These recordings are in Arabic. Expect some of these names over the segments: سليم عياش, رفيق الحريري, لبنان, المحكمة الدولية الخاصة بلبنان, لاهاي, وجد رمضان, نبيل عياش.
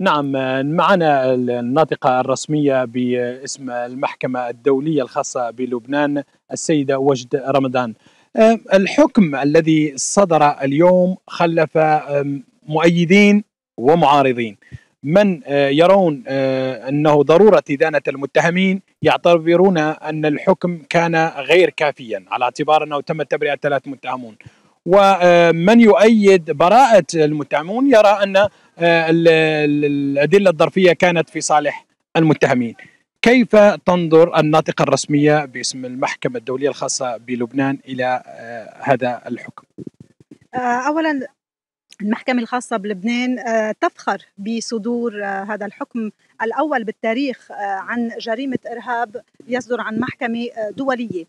نعم، معنا الناطقة الرسمية باسم المحكمة الدولية الخاصة بلبنان السيدة وجد رمضان. الحكم الذي صدر اليوم خلف مؤيدين ومعارضين، من يرون أنه ضرورة إدانة المتهمين يعتبرون أن الحكم كان غير كافيا على اعتبار أنه تم تبرئة 3 متهمون، ومن يؤيد براءة المتهمون يرى أن الأدلة الظرفية كانت في صالح المتهمين. كيف تنظر الناطقة الرسمية باسم المحكمة الدولية الخاصة بلبنان إلى هذا الحكم؟ أولا المحكمة الخاصة بلبنان تفخر بصدور هذا الحكم الأول بالتاريخ عن جريمة إرهاب يصدر عن محكمة دولية.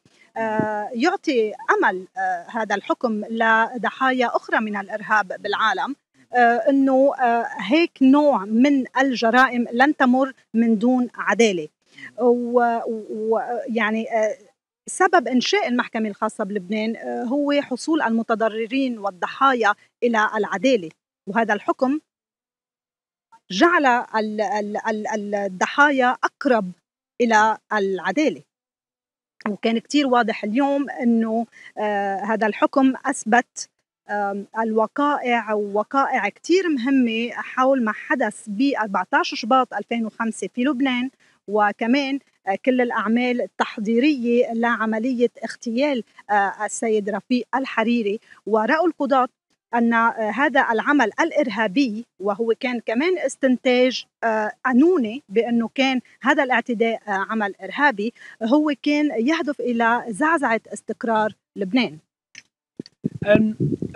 يعطي أمل هذا الحكم لضحايا أخرى من الإرهاب بالعالم، أنه هيك نوع من الجرائم لن تمر من دون عدالة. ويعني سبب إنشاء المحكمة الخاصة بلبنان هو حصول المتضررين والضحايا إلى العدالة، وهذا الحكم جعل الضحايا أقرب إلى العدالة. وكان كتير واضح اليوم أنه هذا الحكم أثبت الوقائع كتير مهمة حول ما حدث ب 14 شباط 2005 في لبنان، وكمان كل الأعمال التحضيرية لعملية اغتيال السيد رفيق الحريري. ورأوا القضاة أن هذا العمل الإرهابي، وهو كان كمان استنتاج قانوني بأنه كان هذا الاعتداء عمل إرهابي، هو كان يهدف إلى زعزعة استقرار لبنان.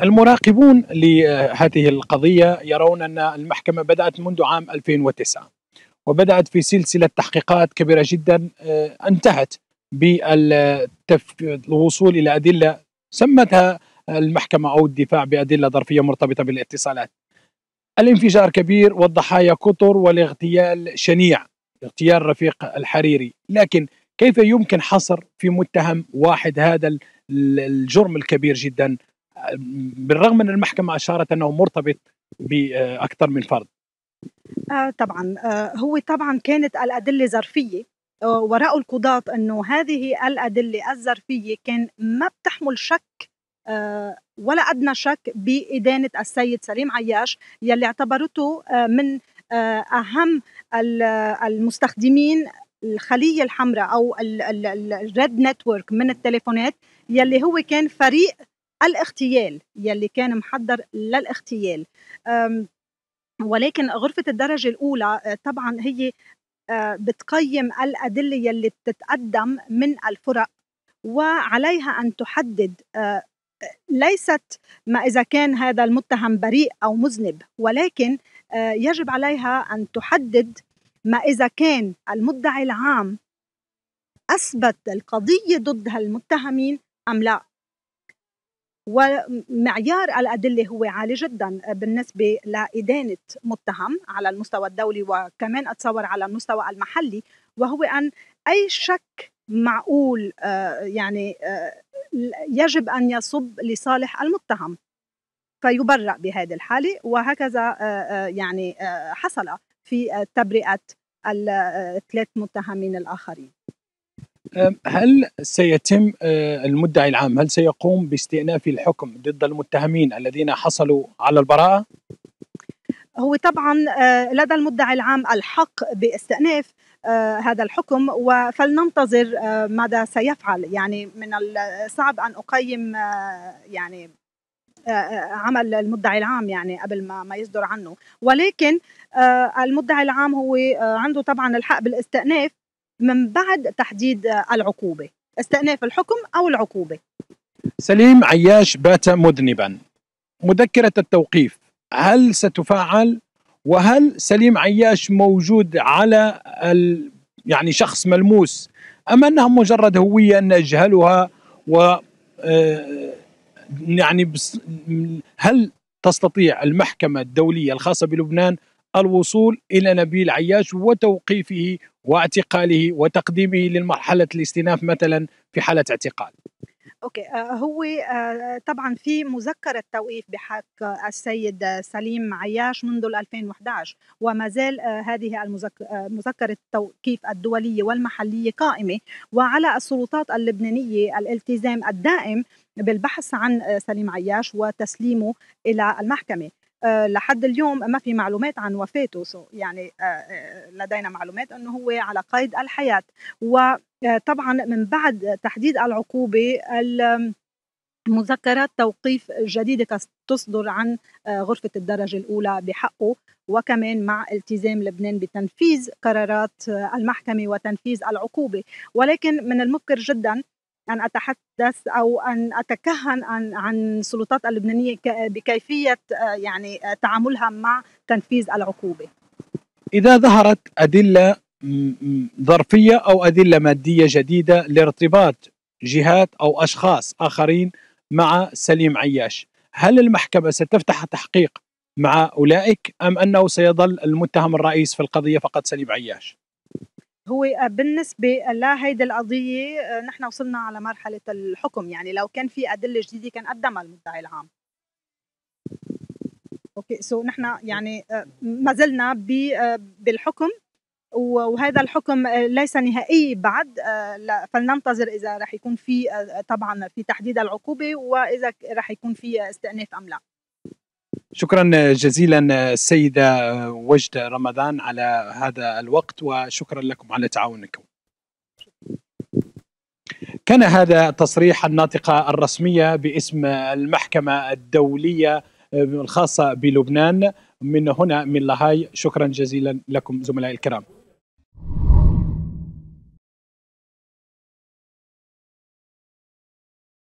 المراقبون لهذه القضية يرون أن المحكمة بدأت منذ عام 2009 وبدأت في سلسلة تحقيقات كبيرة جدا انتهت بالوصول إلى أدلة سمتها المحكمة أو الدفاع بأدلة ظرفية مرتبطة بالاتصالات. الانفجار كبير والضحايا كثر والاغتيال شنيع، اغتيال رفيق الحريري، لكن كيف يمكن حصر في متهم واحد هذا الجرم الكبير جدا بالرغم من المحكمة أشارت أنه مرتبط بأكثر من فرد؟ طبعا هو كانت الأدلة ظرفية، ورأوا القضاة أنه هذه الأدلة الظرفية كان ما بتحمل شك ولا أدنى شك بإدانة السيد سليم عياش، يلي اعتبرته من أهم المستخدمين الخلية الحمراء أو الريد نتورك من التليفونات، يلي هو كان فريق الاغتيال يلي كان محضر للاغتيال. ولكن غرفة الدرجة الأولى طبعا هي بتقيم الأدلة يلي بتتقدم من الفرق، وعليها أن تحدد ليست ما إذا كان هذا المتهم بريء أو مذنب، ولكن يجب عليها أن تحدد ما إذا كان المدعي العام أثبت القضية ضد هالمتهمين أم لا. ومعيار الأدلة هو عالي جدا بالنسبة لإدانة متهم على المستوى الدولي، وكمان أتصور على المستوى المحلي، وهو أن أي شك معقول يعني يجب أن يصب لصالح المتهم فيبرأ بهذه الحالة. وهكذا يعني حصل في تبرئة ال3 متهمين الآخرين. هل سيتم المدعي العام هل سيقوم باستئناف الحكم ضد المتهمين الذين حصلوا على البراءة؟ هو طبعا لدى المدعي العام الحق باستئناف هذا الحكم، فلننتظر ماذا سيفعل. يعني من الصعب أن أقيم يعني عمل المدعي العام يعني قبل ما يصدر عنه، ولكن المدعي العام هو عنده طبعا الحق بالاستئناف من بعد تحديد العقوبة، استئناف الحكم أو العقوبة. سليم عياش بات مذنبا، مذكرة التوقيف هل ستفعل؟ وهل سليم عياش موجود على يعني شخص ملموس، أم أنها مجرد هوية نجهلها؟ و يعني هل تستطيع المحكمة الدولية الخاصة بلبنان الوصول إلى نبيل عياش وتوقيفه واعتقاله وتقديمه للمرحلة الاستئناف مثلا في حالة اعتقال؟ اوكي. هو طبعا في مذكرة توقيف بحق السيد سليم عياش منذ 2011، وما زال هذه مذكرة التوقيف الدولية والمحلية قائمة، وعلى السلطات اللبنانية الالتزام الدائم بالبحث عن سليم عياش وتسليمه إلى المحكمة. لحد اليوم ما في معلومات عن وفاته، يعني لدينا معلومات أنه هو على قيد الحياة. وطبعا من بعد تحديد العقوبة مذكرات توقيف جديدة تصدر عن غرفة الدرجة الأولى بحقه، وكمان مع التزام لبنان بتنفيذ قرارات المحكمة وتنفيذ العقوبة. ولكن من المبكر جداً أن أتحدث أو أن أتكهن عن السلطات اللبنانية بكيفية يعني تعاملها مع تنفيذ العقوبة. إذا ظهرت أدلة ظرفية أو أدلة مادية جديدة لارتباط جهات أو أشخاص آخرين مع سليم عياش، هل المحكمة ستفتح تحقيق مع أولئك أم أنه سيظل المتهم الرئيس في القضية فقط سليم عياش؟ هو بالنسبة لهيدي القضية نحن وصلنا على مرحلة الحكم، يعني لو كان في أدلة جديدة كان قدمها المدعي العام. اوكي سو نحن يعني ما زلنا بالحكم، وهذا الحكم ليس نهائي بعد، فلننتظر إذا رح يكون في طبعا في تحديد العقوبة وإذا رح يكون في استئناف أم لا. شكرا جزيلا السيدة وجد رمضان على هذا الوقت، وشكرا لكم على تعاونكم. كان هذا تصريح الناطقة الرسمية باسم المحكمة الدولية الخاصة بلبنان من هنا من لاهاي. شكرا جزيلا لكم زملائي الكرام.